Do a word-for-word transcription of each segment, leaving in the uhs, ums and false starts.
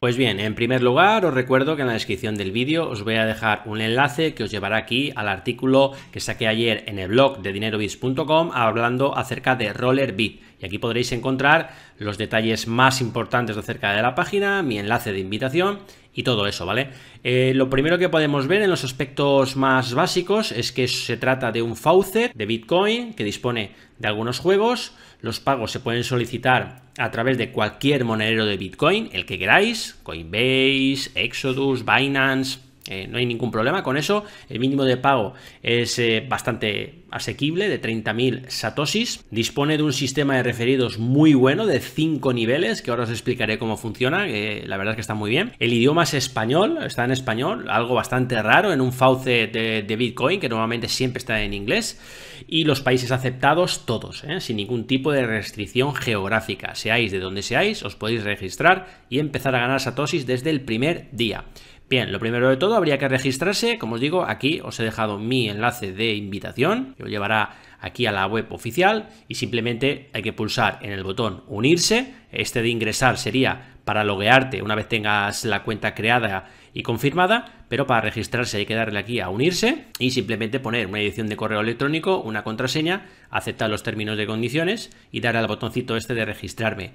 Pues bien, en primer lugar os recuerdo que en la descripción del vídeo os voy a dejar un enlace que os llevará aquí al artículo que saqué ayer en el blog de dinerobits punto com hablando acerca de RollerBit. Y aquí podréis encontrar los detalles más importantes acerca de la página, mi enlace de invitación y todo eso, ¿vale? Eh, lo primero que podemos ver en los aspectos más básicos es que se trata de un faucet de Bitcoin que dispone de algunos juegos. Los pagos se pueden solicitar a través de cualquier monedero de Bitcoin, el que queráis, Coinbase, Exodus, Binance. Eh, no hay ningún problema con eso. El mínimo de pago es eh, bastante asequible, de treinta mil satoshis. Dispone de un sistema de referidos muy bueno, de cinco niveles, que ahora os explicaré cómo funciona, que eh, la verdad es que está muy bien. El idioma es español, está en español, algo bastante raro en un faucet de, de Bitcoin, que normalmente siempre está en inglés. Y los países aceptados todos, eh, sin ningún tipo de restricción geográfica. Seáis de donde seáis, os podéis registrar y empezar a ganar satoshis desde el primer día. Bien, lo primero de todo habría que registrarse, como os digo, aquí os he dejado mi enlace de invitación, que os llevará aquí a la web oficial y simplemente hay que pulsar en el botón unirse. Este de ingresar sería para loguearte una vez tengas la cuenta creada y confirmada, pero para registrarse hay que darle aquí a unirse y simplemente poner una dirección de correo electrónico, una contraseña, aceptar los términos de condiciones y darle al botoncito este de registrarme.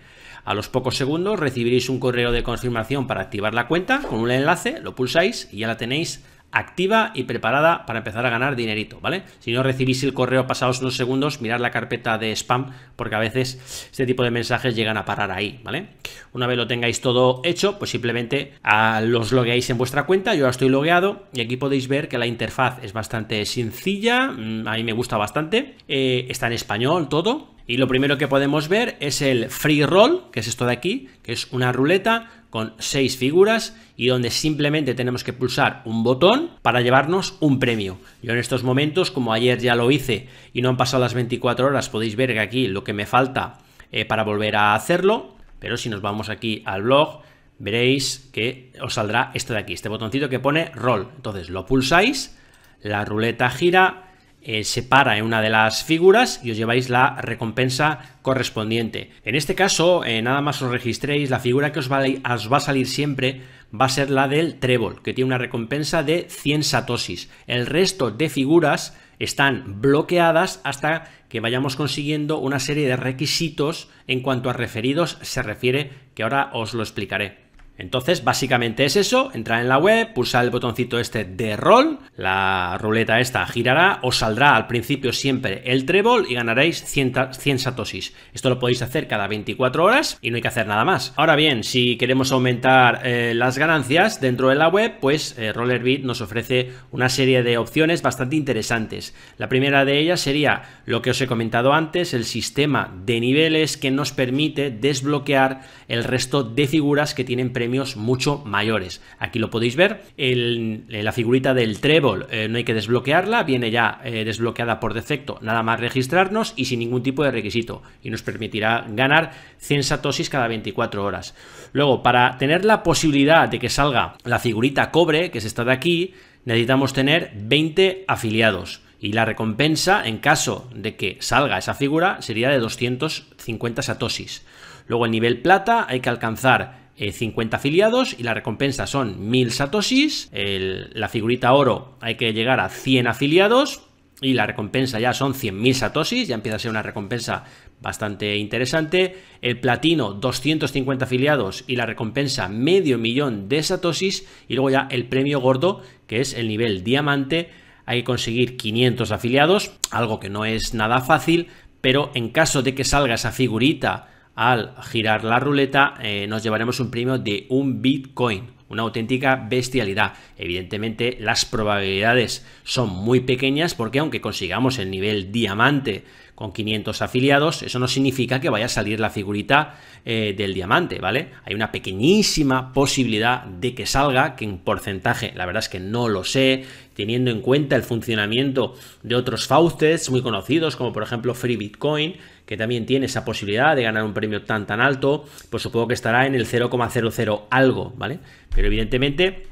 A los pocos segundos recibiréis un correo de confirmación para activar la cuenta con un enlace, lo pulsáis y ya la tenéis activa y preparada para empezar a ganar dinerito, ¿vale? Si no recibís el correo pasados unos segundos, mirad la carpeta de spam, porque a veces este tipo de mensajes llegan a parar ahí, ¿vale? Una vez lo tengáis todo hecho, pues simplemente a los logueáis en vuestra cuenta. Yo ahora estoy logueado y aquí podéis ver que la interfaz es bastante sencilla, a mí me gusta bastante, eh, está en español todo. Y lo primero que podemos ver es el free roll, que es esto de aquí, que es una ruleta con seis figuras y donde simplemente tenemos que pulsar un botón para llevarnos un premio. Yo en estos momentos, como ayer ya lo hice y no han pasado las veinticuatro horas, podéis ver que aquí lo que me falta eh, para volver a hacerlo, pero si nos vamos aquí al blog, veréis que os saldrá esto de aquí, este botoncito que pone roll. Entonces lo pulsáis, la ruleta gira, Eh, se para en una de las figuras y os lleváis la recompensa correspondiente. En este caso, eh, nada más os registréis, la figura que os va, a, os va a salir siempre va a ser la del trébol, que tiene una recompensa de cien satoshis. El resto de figuras están bloqueadas hasta que vayamos consiguiendo una serie de requisitos en cuanto a referidos se refiere, que ahora os lo explicaré. Entonces, básicamente es eso, entrar en la web, pulsar el botoncito este de roll, la ruleta esta girará, os saldrá al principio siempre el trébol y ganaréis cien, cien satoshis. Esto lo podéis hacer cada veinticuatro horas y no hay que hacer nada más. Ahora bien, si queremos aumentar eh, las ganancias dentro de la web, pues eh, RollerBit nos ofrece una serie de opciones bastante interesantes. La primera de ellas sería lo que os he comentado antes, el sistema de niveles que nos permite desbloquear el resto de figuras que tienen premios mucho mayores. Aquí lo podéis ver, el, la figurita del trébol eh, no hay que desbloquearla, viene ya eh, desbloqueada por defecto, nada más registrarnos y sin ningún tipo de requisito, y nos permitirá ganar cien satoshis cada veinticuatro horas. Luego, para tener la posibilidad de que salga la figurita cobre, que es esta de aquí, necesitamos tener veinte afiliados. Y la recompensa, en caso de que salga esa figura, sería de doscientos cincuenta satoshis. Luego, el nivel plata, hay que alcanzar eh, cincuenta afiliados y la recompensa son mil satoshis. El, la figurita oro, hay que llegar a cien afiliados y la recompensa ya son cien mil satoshis, ya empieza a ser una recompensa bastante interesante. El platino, doscientos cincuenta afiliados y la recompensa medio millón de satoshis. Y luego ya el premio gordo, que es el nivel diamante, hay que conseguir quinientos afiliados, algo que no es nada fácil, pero en caso de que salga esa figurita al girar la ruleta, eh, nos llevaremos un premio de un Bitcoin, una auténtica bestialidad. Evidentemente las probabilidades son muy pequeñas porque aunque consigamos el nivel diamante con quinientos afiliados, eso no significa que vaya a salir la figurita eh, del diamante, ¿vale? Hay una pequeñísima posibilidad de que salga, que en porcentaje la verdad es que no lo sé, teniendo en cuenta el funcionamiento de otros faucets muy conocidos, como por ejemplo Free Bitcoin, que también tiene esa posibilidad de ganar un premio tan tan alto, pues supongo que estará en el cero coma cero cero algo, ¿vale? Pero evidentemente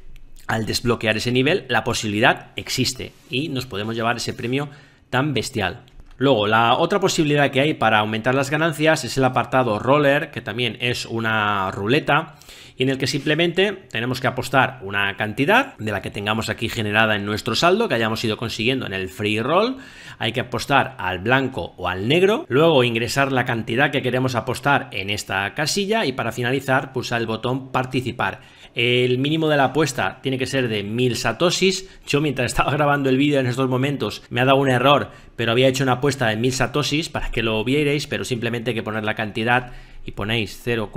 al desbloquear ese nivel la posibilidad existe y nos podemos llevar ese premio tan bestial. Luego, la otra posibilidad que hay para aumentar las ganancias es el apartado roller, que también es una ruleta y en el que simplemente tenemos que apostar una cantidad de la que tengamos aquí generada en nuestro saldo, que hayamos ido consiguiendo en el free roll. Hay que apostar al blanco o al negro, luego ingresar la cantidad que queremos apostar en esta casilla y para finalizar pulsar el botón participar. El mínimo de la apuesta tiene que ser de mil satoshis. Yo mientras estaba grabando el vídeo en estos momentos me ha dado un error, pero había hecho una apuesta de mil satoshis para que lo vierais, pero simplemente hay que poner la cantidad y ponéis cero,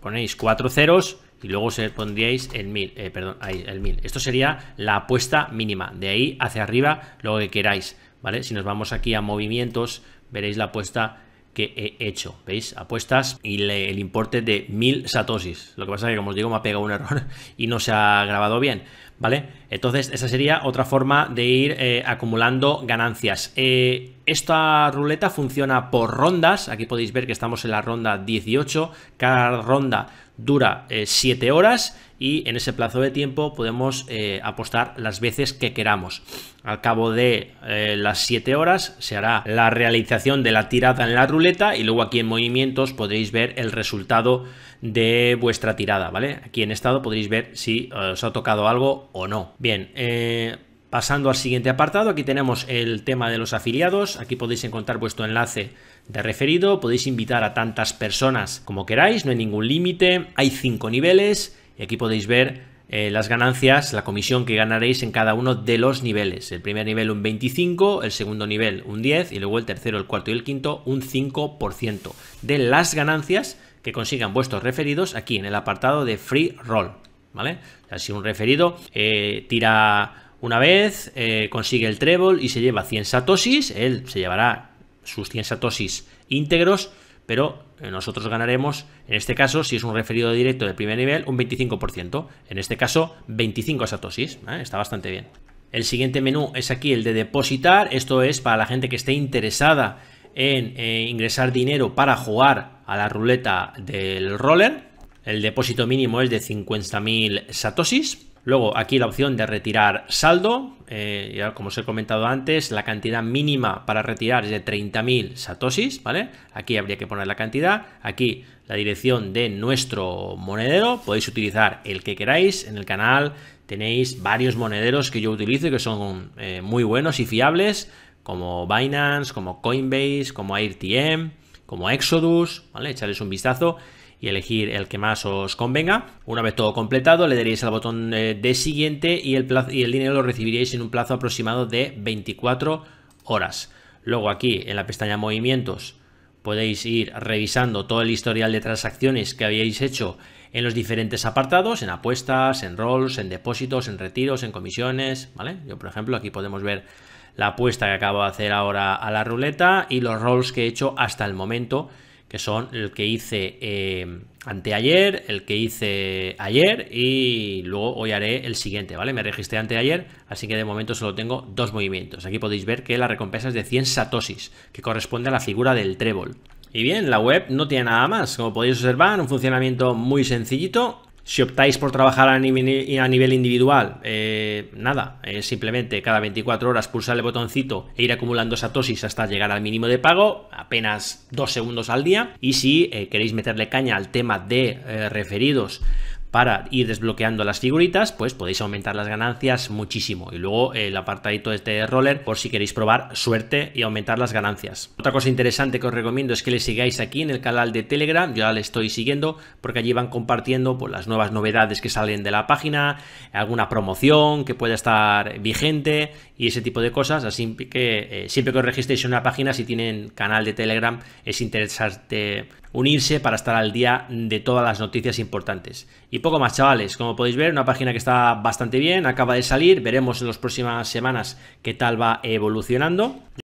ponéis cuatro ceros y luego se pondríais el mil, eh, perdón, ahí, el mil. Esto sería la apuesta mínima, de ahí hacia arriba lo que queráis, ¿vale? Si nos vamos aquí a movimientos veréis la apuesta que he hecho, ¿veis? Apuestas y le, el importe de mil satoshis. Lo que pasa es que, como os digo, me ha pegado un error y no se ha grabado bien, ¿vale? Entonces esa sería otra forma de ir eh, acumulando ganancias. Eh, esta ruleta funciona por rondas. Aquí podéis ver que estamos en la ronda dieciocho. Cada ronda dura eh, siete horas y en ese plazo de tiempo podemos eh, apostar las veces que queramos. Al cabo de eh, las siete horas se hará la realización de la tirada en la ruleta y luego aquí en movimientos podréis ver el resultado de vuestra tirada, ¿vale? Aquí en estado podréis ver si os ha tocado algo o no. Bien, eh... pasando al siguiente apartado, aquí tenemos el tema de los afiliados. Aquí podéis encontrar vuestro enlace de referido, podéis invitar a tantas personas como queráis, no hay ningún límite, hay cinco niveles y aquí podéis ver eh, las ganancias, la comisión que ganaréis en cada uno de los niveles. El primer nivel un veinticinco por ciento, el segundo nivel un diez por ciento y luego el tercero, el cuarto y el quinto un cinco por ciento de las ganancias que consigan vuestros referidos aquí en el apartado de Free Roll, ¿vale? O sea, si un referido eh, tira una vez, eh, consigue el trébol y se lleva cien satoshis, él se llevará sus cien satoshis íntegros, pero nosotros ganaremos, en este caso, si es un referido directo de primer nivel, un veinticinco por ciento. En este caso, veinticinco satoshis, ¿eh? Está bastante bien. El siguiente menú es aquí el de depositar. Esto es para la gente que esté interesada en eh, ingresar dinero para jugar a la ruleta del roller. El depósito mínimo es de cincuenta mil satoshis. Luego aquí la opción de retirar saldo, eh, ya como os he comentado antes, la cantidad mínima para retirar es de treinta mil satoshis, ¿vale? Aquí habría que poner la cantidad, aquí la dirección de nuestro monedero, podéis utilizar el que queráis, en el canal tenéis varios monederos que yo utilizo y que son eh, muy buenos y fiables, como Binance, como Coinbase, como AirTM, como Exodus, ¿vale? Echarles un vistazo y elegir el que más os convenga. Una vez todo completado, le daréis al botón de siguiente y el, plazo, y el dinero lo recibiréis en un plazo aproximado de veinticuatro horas. Luego aquí en la pestaña movimientos podéis ir revisando todo el historial de transacciones que habíais hecho en los diferentes apartados, en apuestas, en rolls, en depósitos, en retiros, en comisiones, ¿vale? Yo, por ejemplo, aquí podemos ver la apuesta que acabo de hacer ahora a la ruleta y los rolls que he hecho hasta el momento, que son el que hice eh, anteayer, el que hice ayer y luego hoy haré el siguiente, ¿vale? Me registré anteayer, así que de momento solo tengo dos movimientos. Aquí podéis ver que la recompensa es de cien satoshis, que corresponde a la figura del trébol. Y bien, la web no tiene nada más, como podéis observar, un funcionamiento muy sencillito. Si optáis por trabajar a nivel, a nivel individual, eh, nada, eh, simplemente cada veinticuatro horas pulsar el botoncito e ir acumulando satoshis hasta llegar al mínimo de pago, apenas dos segundos al día. Y si eh, queréis meterle caña al tema de eh, referidos para ir desbloqueando las figuritas, pues podéis aumentar las ganancias muchísimo. Y luego el apartadito de este roller por si queréis probar suerte y aumentar las ganancias. Otra cosa interesante que os recomiendo es que le sigáis aquí en el canal de Telegram. Yo ya le estoy siguiendo porque allí van compartiendo pues, las nuevas novedades que salen de la página, alguna promoción que pueda estar vigente y ese tipo de cosas. Así que eh, siempre que os registréis en una página, si tienen canal de Telegram, es interesante unirse para estar al día de todas las noticias importantes. Y poco más, chavales, como podéis ver, una página que está bastante bien, acaba de salir, veremos en las próximas semanas qué tal va evolucionando.